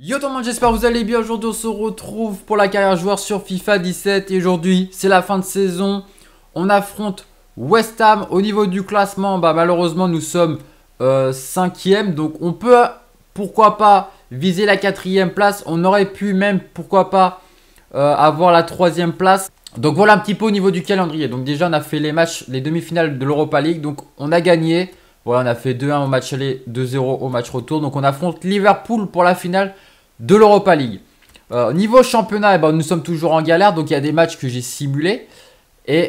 Yo tout le monde, j'espère que vous allez bien. Aujourd'hui on se retrouve pour la carrière joueur sur FIFA 17 et aujourd'hui c'est la fin de saison. On affronte West Ham. Au niveau du classement, malheureusement nous sommes 5e, donc on peut pourquoi pas viser la 4e place. On aurait pu même pourquoi pas avoir la 3e place. Donc voilà un petit peu au niveau du calendrier. Donc déjà on a fait les matchs, les demi-finales de l'Europa League, donc on a gagné. Voilà, on a fait 2-1 au match aller, 2-0 au match retour. Donc on affronte Liverpool pour la finale de l'Europa League. Niveau championnat, nous sommes toujours en galère. Donc il y a des matchs que j'ai simulés et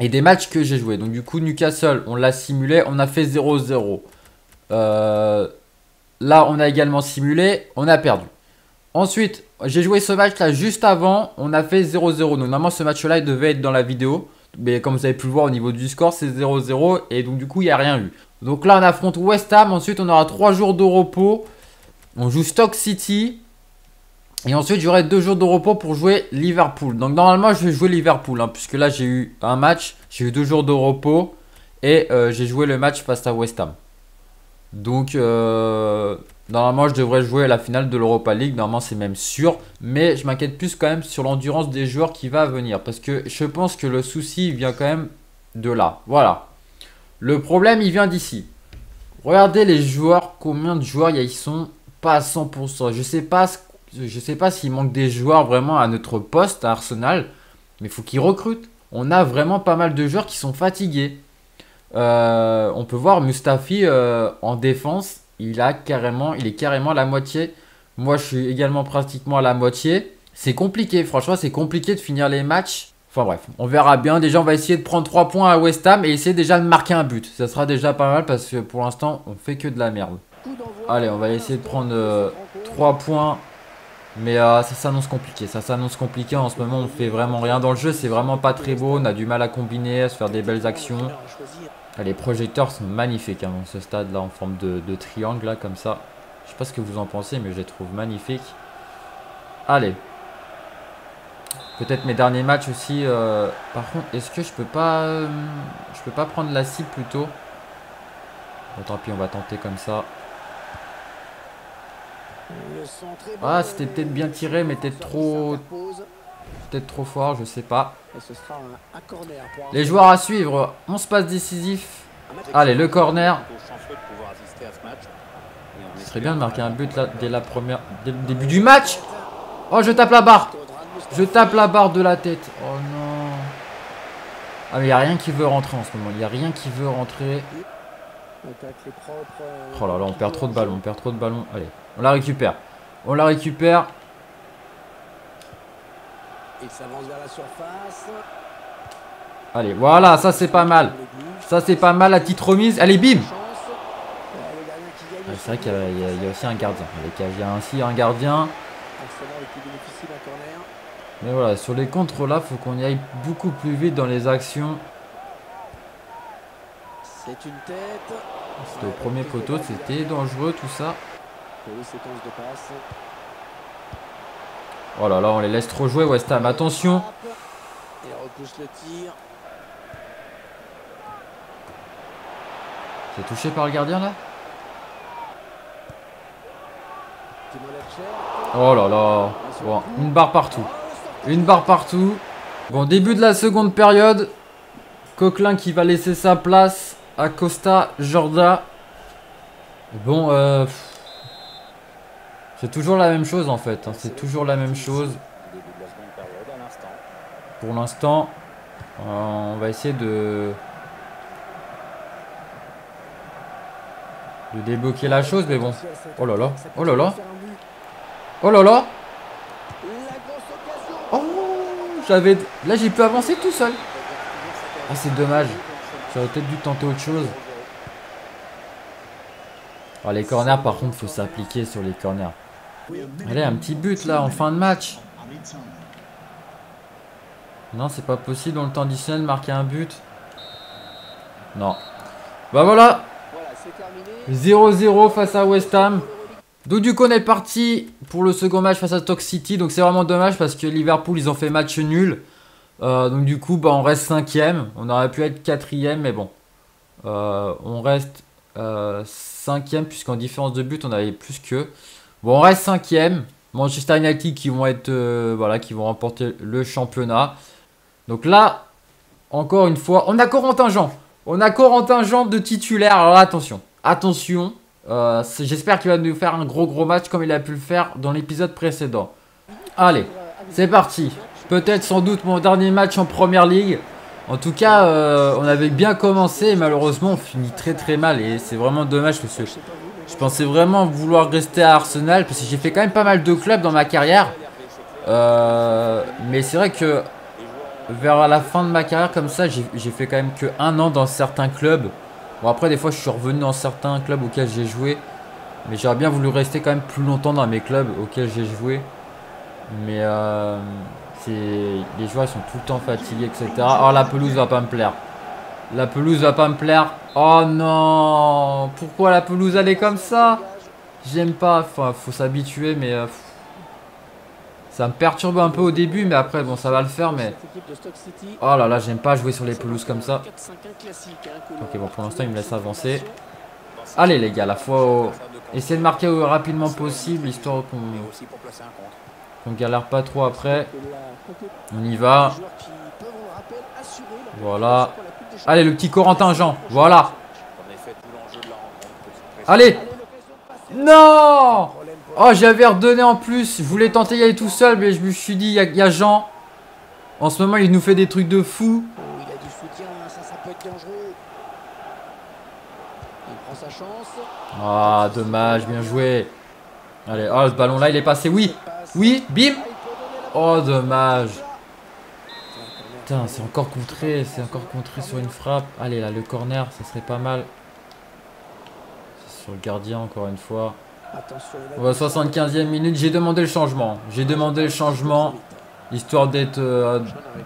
des matchs que j'ai joués. Donc du coup, Newcastle, on l'a simulé. On a fait 0-0. Là, on a également simulé. On a perdu. Ensuite, j'ai joué ce match-là juste avant. On a fait 0-0. Donc normalement, ce match-là, il devait être dans la vidéo. Mais comme vous avez pu le voir au niveau du score, c'est 0-0. Et donc du coup, il n'y a rien eu. Donc là, on affronte West Ham. Ensuite, on aura 3 jours de repos. On joue Stoke City. Et ensuite, j'aurai 2 jours de repos pour jouer Liverpool. Donc normalement, je vais jouer Liverpool. Puisque là, j'ai eu un match. J'ai eu 2 jours de repos. Et j'ai joué le match face à West Ham. Donc normalement, je devrais jouer à la finale de l'Europa League. Normalement, c'est même sûr. Mais je m'inquiète plus quand même sur l'endurance des joueurs qui va venir. Parce que je pense que le souci vient quand même de là. Voilà. Le problème, il vient d'ici. Regardez les joueurs. Combien de joueurs ils sont pas à 100%. Je sais pas s'il manque des joueurs vraiment à notre poste à Arsenal, mais il faut qu'ils recrutent. On a vraiment pas mal de joueurs qui sont fatigués. On peut voir Mustafi en défense, il est carrément à la moitié. Moi, je suis également pratiquement à la moitié. C'est compliqué, franchement, c'est compliqué de finir les matchs. Enfin bref, on verra bien. Déjà, on va essayer de prendre 3 points à West Ham et essayer déjà de marquer un but. Ça sera déjà pas mal parce que pour l'instant, on fait que de la merde. Allez, on va essayer de prendre 3 points. Mais ça s'annonce compliqué. Ça s'annonce compliqué. En ce moment, on fait vraiment rien dans le jeu. C'est vraiment pas très beau. On a du mal à combiner, à se faire des belles actions. Les projecteurs sont magnifiques. Dans ce stade-là, en forme de triangle, là, comme ça. Je sais pas ce que vous en pensez, mais je les trouve magnifiques. Allez. Peut-être mes derniers matchs aussi. Par contre, est-ce que je peux pas prendre la cible plutôt? Bon, tant pis, on va tenter comme ça. Ah, c'était peut-être bien tiré, mais peut-être trop fort, je sais pas. Les joueurs à suivre, 11 passes décisifs. Allez, le corner. Ce serait bien de marquer un but là, dès le début du match. Oh, je tape la barre. Je tape la barre de la tête. Oh non. Ah, mais il n'y a rien qui veut rentrer en ce moment. Il n'y a rien qui veut rentrer. Oh là là, on perd trop de ballons, on perd trop de ballons. Allez, on la récupère. On la récupère. Il s'avance vers la surface. Allez, voilà, ça c'est pas mal. Ça c'est pas mal, la petite remise. Allez, bim. Ah, c'est vrai qu'il y a aussi un gardien. Il y a aussi un gardien. Mais voilà, sur les contres là, faut qu'on y aille beaucoup plus vite dans les actions. C'était au premier poteau, c'était dangereux tout ça. Oh là là, on les laisse trop jouer West Ham, attention. C'est touché par le gardien là. Oh là là, bon, une barre partout. Une barre partout. Bon, début de la seconde période. Coquelin qui va laisser sa place à Costa Jorda. Bon, c'est toujours la même chose en fait. C'est toujours la même chose. Pour l'instant, on va essayer de débloquer la chose, mais bon. Oh là là, oh là là, oh là là. Oh, j'avais. Là, j'ai pu avancer tout seul. Ah, c'est dommage. J'aurais peut-être dû tenter autre chose. Alors, les corners, par contre, faut s'appliquer sur les corners. Allez, un petit but là en fin de match. Non, c'est pas possible dans le temps additionnel de marquer un but. Non. Bah voilà. 0-0 face à West Ham. Donc du coup on est parti pour le second match face à Stoke City. Donc c'est vraiment dommage parce que Liverpool ils ont fait match nul. Donc du coup on reste 5e. On aurait pu être 4e, mais bon, on reste 5e. 5e, puisqu'en différence de but, on avait plus que. Bon, on reste 5e. Manchester United qui vont être, voilà, qui vont remporter le championnat. Donc là, encore une fois, on a Corentin Jean. On a Corentin Jean de titulaire. Alors là, attention, attention. J'espère qu'il va nous faire un gros match comme il a pu le faire dans l'épisode précédent. Allez, c'est parti. Peut-être sans doute mon dernier match en première ligue. En tout cas, on avait bien commencé et malheureusement on finit très mal. Et c'est vraiment dommage parce que je pensais vraiment vouloir rester à Arsenal. Parce que j'ai fait quand même pas mal de clubs dans ma carrière. Mais c'est vrai que vers la fin de ma carrière comme ça, j'ai fait quand même que 1 an dans certains clubs. Bon, après des fois je suis revenu dans certains clubs auxquels j'ai joué, mais j'aurais bien voulu rester quand même plus longtemps dans mes clubs auxquels j'ai joué. Mais les joueurs sont tout le temps fatigués, etc. Oh, la pelouse va pas me plaire. La pelouse va pas me plaire. Oh non, pourquoi la pelouse elle est comme ça? J'aime pas, enfin, faut s'habituer, mais ça me perturbe un peu au début, mais après bon ça va le faire. Mais oh là là, j'aime pas jouer sur les pelouses comme ça. Ok, bon, pour l'instant il me laisse avancer. Allez les gars, la fois essayer de marquer au rapidement possible, histoire qu'on galère pas trop après. On y va. Voilà. Allez le petit Corentin Jean. Voilà. Allez. Non. Oh, j'avais redonné en plus. Je voulais tenter y aller tout seul, mais je me suis dit, il y a Jean. En ce moment, il nous fait des trucs de fou. Il a du soutien, ça peut être dangereux. Il prend sa chance. Ah, dommage, bien joué. Allez, oh, ce ballon-là, il est passé. Oui, oui, bim. Oh, dommage. Putain, c'est encore contré sur une frappe. Allez, là, le corner, ça serait pas mal. C'est sur le gardien, encore une fois. Bon, 75e minute, j'ai demandé le changement. J'ai demandé le changement histoire d'être,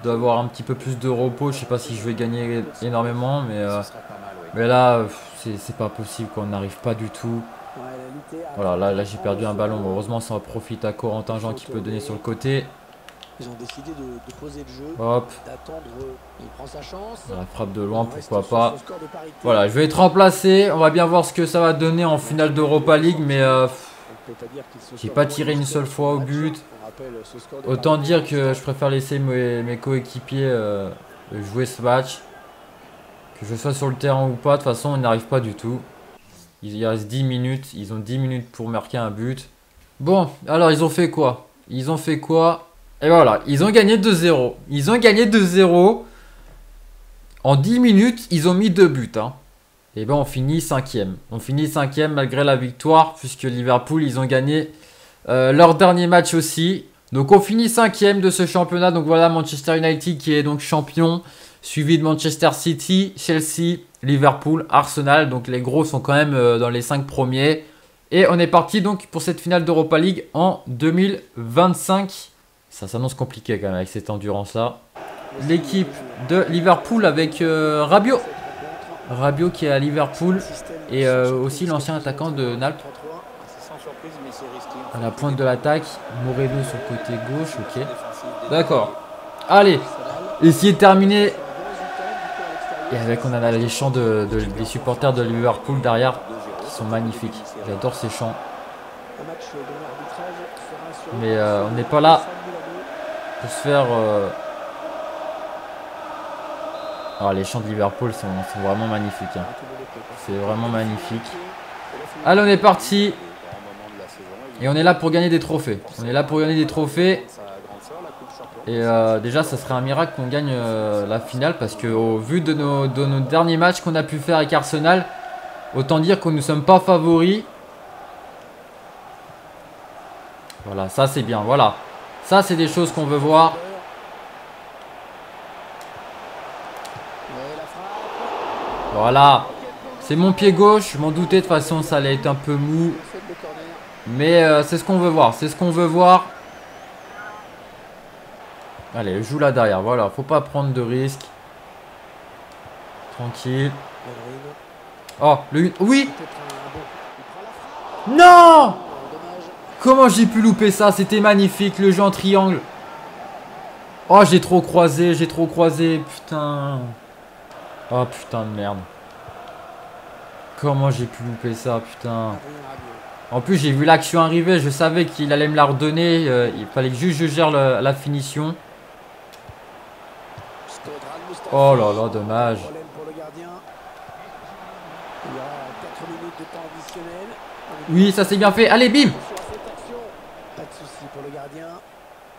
d'avoir un petit peu plus de repos. Je sais pas si je vais gagner énormément, mais là c'est pas possible, qu'on n'arrive pas du tout. Voilà, là j'ai perdu un ballon. Heureusement, ça en profite à Corentin Jean qui peut donner sur le côté. Ils ont décidé de poser le jeu. Hop. Il prend sa chance. La frappe de loin, pourquoi pas. Voilà, je vais être remplacé. On va bien voir ce que ça va donner en finale d'Europa League. Mais j'ai pas tiré une seule fois au but. Autant dire que je préfère laisser mes coéquipiers jouer ce match. Que je sois sur le terrain ou pas, de toute façon, on n'arrive pas du tout. Il reste 10 minutes. Ils ont 10 minutes pour marquer un but. Bon, alors ils ont fait quoi? Ils ont fait quoi? Et voilà, ils ont gagné 2-0. Ils ont gagné 2-0. En 10 minutes, ils ont mis 2 buts. Hein. Et ben on finit 5e. On finit 5e malgré la victoire, puisque Liverpool, ils ont gagné leur dernier match aussi. Donc on finit 5e de ce championnat. Donc voilà, Manchester United qui est donc champion, suivi de Manchester City, Chelsea, Liverpool, Arsenal. Donc les gros sont quand même dans les 5 premiers. Et on est parti donc pour cette finale d'Europa League en 2025. Ça s'annonce compliqué quand même avec cette endurance-là. L'équipe de Liverpool avec Rabiot. Rabiot qui est à Liverpool. Et aussi l'ancien attaquant de Naples. À la pointe de l'attaque. Moreno sur le côté gauche. Ok. D'accord. Allez. Essayez de terminer. Et avec, on a les chants des supporters de Liverpool derrière. Qui sont magnifiques. J'adore ces chants. Mais on n'est pas là. Pour se faire. Alors, les chants de Liverpool sont vraiment magnifiques. Hein. C'est vraiment magnifique. Allez, on est parti. Et on est là pour gagner des trophées. On est là pour gagner des trophées. Et déjà, ça serait un miracle qu'on gagne la finale. Parce qu'au vu de nos derniers matchs qu'on a pu faire avec Arsenal, autant dire que nous ne sommes pas favoris. Voilà, ça c'est bien. Voilà. Ça, c'est des choses qu'on veut voir. Voilà. C'est mon pied gauche. Je m'en doutais. De toute façon, ça allait être un peu mou. Mais c'est ce qu'on veut voir. C'est ce qu'on veut voir. Allez, joue là derrière. Voilà. Faut pas prendre de risques. Tranquille. Oh, le... Oui. Non! Comment j'ai pu louper ça? C'était magnifique, le jeu en triangle. Oh, j'ai trop croisé, putain. Oh, putain de merde. Comment j'ai pu louper ça, putain. En plus, j'ai vu l'action arriver. Je savais qu'il allait me la redonner. Il fallait que juste je gère la finition. Oh là là, dommage. Oui, ça c'est bien fait. Allez, bim.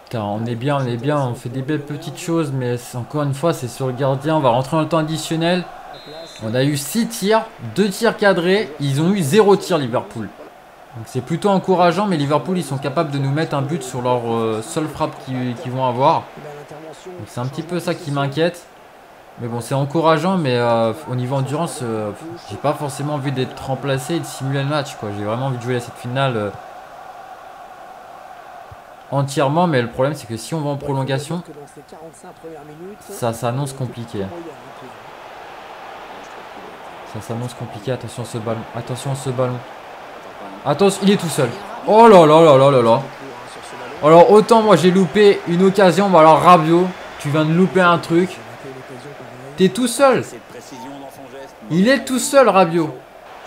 Putain, on est bien, on fait des belles petites choses, mais encore une fois, c'est sur le gardien. On va rentrer dans le temps additionnel. On a eu 6 tirs, 2 tirs cadrés. Ils ont eu 0 tir, Liverpool. Donc c'est plutôt encourageant, mais Liverpool, ils sont capables de nous mettre un but sur leur seule frappe qu'ils vont avoir. Donc c'est un petit peu ça qui m'inquiète. Mais bon, c'est encourageant, mais au niveau endurance, j'ai pas forcément envie d'être remplacé et de simuler le match, quoi. J'ai vraiment envie de jouer à cette finale entièrement, mais le problème, c'est que si on va en prolongation, ça s'annonce compliqué. Ça s'annonce compliqué. Attention à ce ballon. Attention à ce ballon. Attention, il est tout seul. Oh là là là là là là. Alors, autant moi, j'ai loupé une occasion. Mais alors, Rabiot, tu viens de louper un truc. T'es tout seul. Il est tout seul, Rabiot.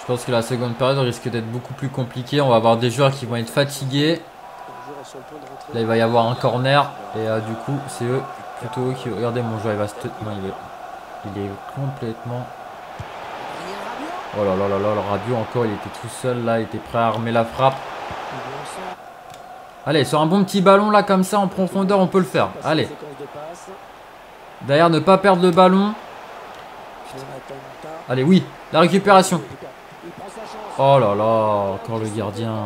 Je pense que la seconde période risque d'être beaucoup plus compliquée. On va avoir des joueurs qui vont être fatigués. Là, il va y avoir un corner. Et du coup, c'est eux, plutôt eux qui... Regardez, mon joueur, il va se... Non, il est complètement... Oh là là là là, le Rabiot, encore, il était tout seul, là. Il était prêt à armer la frappe. Allez, sur un bon petit ballon, là, comme ça, en profondeur, on peut le faire. Allez. D'ailleurs, ne pas perdre le ballon. Allez, oui, la récupération. Oh là là, encore le gardien.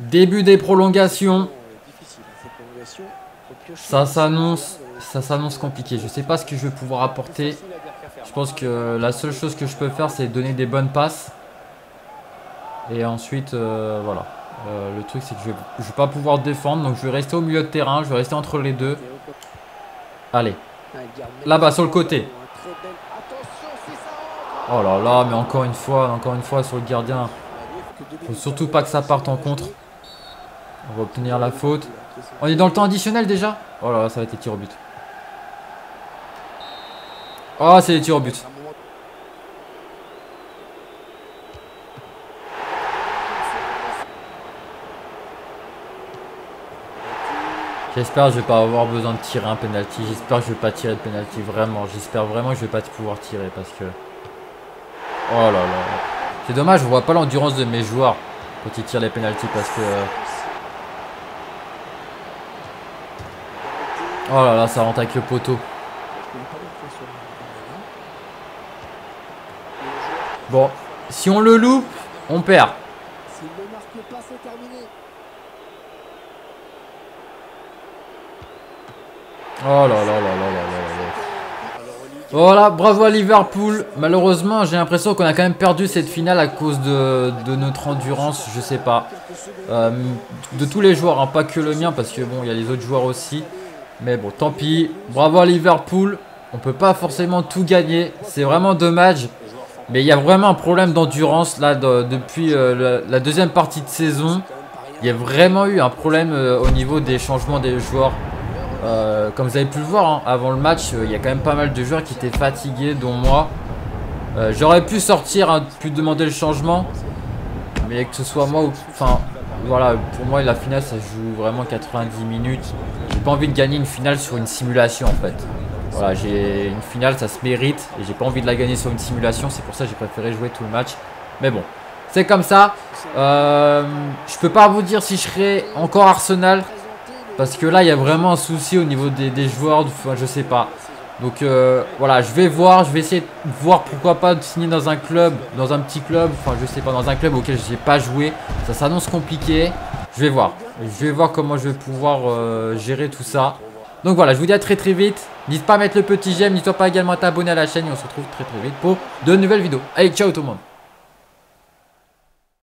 Début des prolongations. Ça s'annonce compliqué. Je ne sais pas ce que je vais pouvoir apporter. Je pense que la seule chose que je peux faire, c'est donner des bonnes passes. Et ensuite, voilà. Le truc, c'est que je ne vais pas pouvoir défendre. Donc, je vais rester au milieu de terrain. Je vais rester entre les deux. Allez, là-bas sur le côté. Oh là là, mais encore une fois sur le gardien. Faut surtout pas que ça parte en contre. On va obtenir la faute. On est dans le temps additionnel déjà. Oh là là, ça va être les tirs au but. Oh, c'est les tirs au but. J'espère que je vais pas avoir besoin de tirer un penalty. J'espère que je vais pas tirer de penalty, vraiment. J'espère vraiment que je vais pas pouvoir tirer parce que... Oh là là. C'est dommage, je vois pas l'endurance de mes joueurs quand ils tirent les penalties parce que... Oh là là, ça rentre avec le poteau. Bon, si on le loupe, on perd. S'il ne marque pas, c'est terminé. Oh là là là là là là. Voilà, bravo à Liverpool. Malheureusement, j'ai l'impression qu'on a quand même perdu cette finale à cause de notre endurance, je sais pas. De tous les joueurs, hein, pas que le mien, parce que bon, il y a les autres joueurs aussi. Mais bon, tant pis. Bravo à Liverpool. On peut pas forcément tout gagner. C'est vraiment dommage. Mais il y a vraiment un problème d'endurance là depuis la deuxième partie de saison. Il y a vraiment eu un problème au niveau des changements des joueurs. Comme vous avez pu le voir, hein, avant le match, il y a quand même pas mal de joueurs qui étaient fatigués, dont moi. J'aurais pu sortir, hein, pu demander le changement, mais que ce soit moi ou... Enfin, voilà, pour moi, la finale, ça joue vraiment 90 minutes. J'ai pas envie de gagner une finale sur une simulation, en fait. Voilà, j'ai une finale, ça se mérite, et j'ai pas envie de la gagner sur une simulation. C'est pour ça que j'ai préféré jouer tout le match. Mais bon, c'est comme ça. Je peux pas vous dire si je serai encore Arsenal. Parce que là, il y a vraiment un souci au niveau des joueurs, enfin, je sais pas. Donc voilà, je vais voir, je vais essayer de voir pourquoi pas de signer dans un club, dans un petit club, enfin je sais pas, dans un club auquel je n'ai pas joué. Ça s'annonce compliqué, je vais voir. Je vais voir comment je vais pouvoir gérer tout ça. Donc voilà, je vous dis à très très vite. N'hésite pas à mettre le petit j'aime, n'hésite pas également à t'abonner à la chaîne et on se retrouve très très vite pour de nouvelles vidéos. Allez, ciao tout le monde.